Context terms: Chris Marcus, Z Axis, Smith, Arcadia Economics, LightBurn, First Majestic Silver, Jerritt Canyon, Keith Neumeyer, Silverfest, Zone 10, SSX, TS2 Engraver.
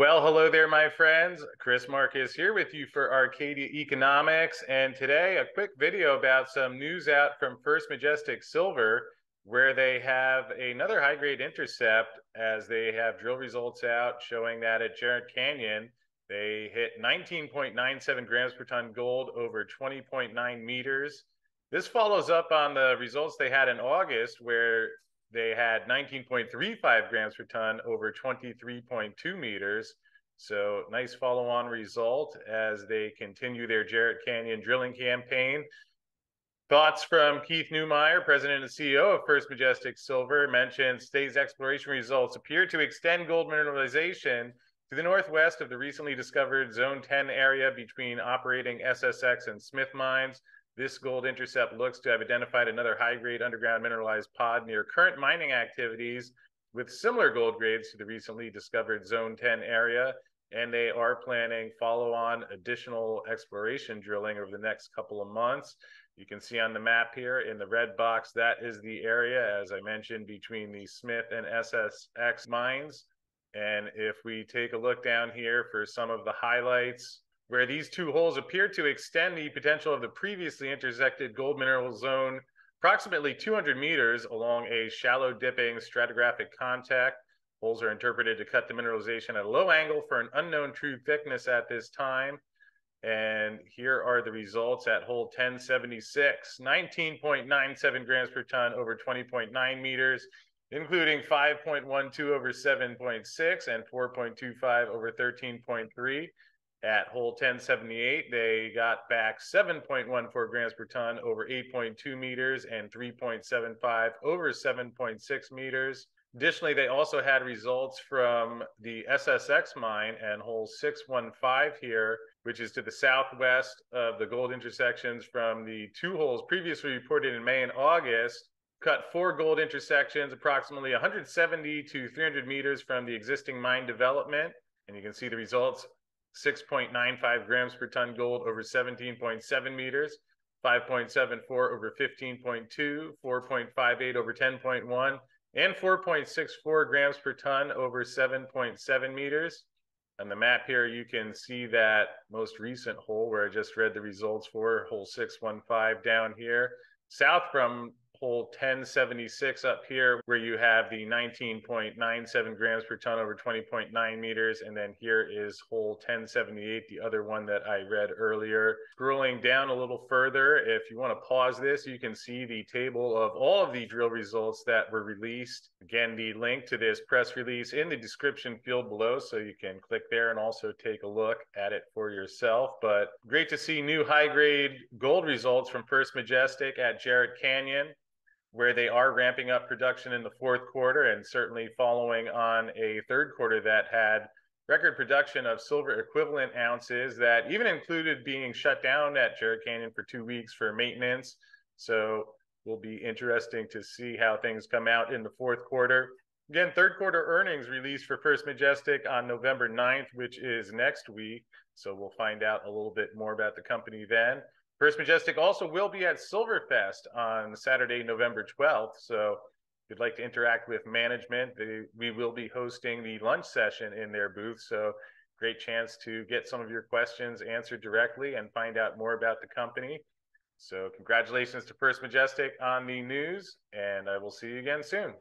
Well, hello there, my friends. Chris Marcus here with you for Arcadia Economics. And today, a quick video about some news out from First Majestic Silver, where they have another high-grade intercept as they have drill results out showing that at Jerritt Canyon, they hit 19.97 grams per ton gold over 20.9 meters. This follows up on the results they had in August, where they had 19.35 grams per ton over 23.2 meters. So nice follow-on result as they continue their Jerritt Canyon drilling campaign. Thoughts from Keith Neumeyer, president and CEO of First Majestic Silver, mentioned today's exploration results appear to extend gold mineralization to the northwest of the recently discovered Zone 10 area between operating SSX and Smith mines. This gold intercept looks to have identified another high-grade underground mineralized pod near current mining activities with similar gold grades to the recently discovered Zone 10 area, and they are planning follow-on additional exploration drilling over the next couple of months. You can see on the map here in the red box, that is the area, as I mentioned, between the Smith and SSX mines. And if we take a look down here for some of the highlights, where these two holes appear to extend the potential of the previously intersected gold mineral zone approximately 200 meters along a shallow dipping stratigraphic contact. Holes are interpreted to cut the mineralization at a low angle for an unknown true thickness at this time. And here are the results at hole 1076, 19.97 grams per ton over 20.9 meters, including 5.12 over 7.6 and 4.25 over 13.3. At hole 1078, they got back 7.14 grams per ton over 8.2 meters and 3.75 over 7.6 meters. Additionally, they also had results from the SSX mine and hole 615 here, which is to the southwest of the gold intersections from the two holes previously reported in May and August. Cut four gold intersections approximately 170 to 300 meters from the existing mine development. And you can see the results. 6.95 grams per ton gold over 17.7 meters, 5.74 over 15.2, 4.58 over 10.1, and 4.64 grams per ton over 7.7 meters. On the map here, you can see that most recent hole where I just read the results for, hole 615 down here, south from hole 1076 up here, where you have the 19.97 grams per ton over 20.9 meters. And then here is hole 1078, the other one that I read earlier. Scrolling down a little further, if you want to pause this, you can see the table of all of the drill results that were released. Again, the link to this press release in the description field below, so you can click there and also take a look at it for yourself. But great to see new high-grade gold results from First Majestic at Jerritt Canyon, where they are ramping up production in the fourth quarter and certainly following on a third quarter that had record production of silver equivalent ounces that even included being shut down at Jerritt Canyon for 2 weeks for maintenance. So will be interesting to see how things come out in the fourth quarter. Again, third quarter earnings released for First Majestic on November 9th, which is next week. So we'll find out a little bit more about the company then. First Majestic also will be at Silverfest on Saturday, November 12th. So if you'd like to interact with management, we will be hosting the lunch session in their booth. So great chance to get some of your questions answered directly and find out more about the company. So congratulations to First Majestic on the news, and I will see you again soon.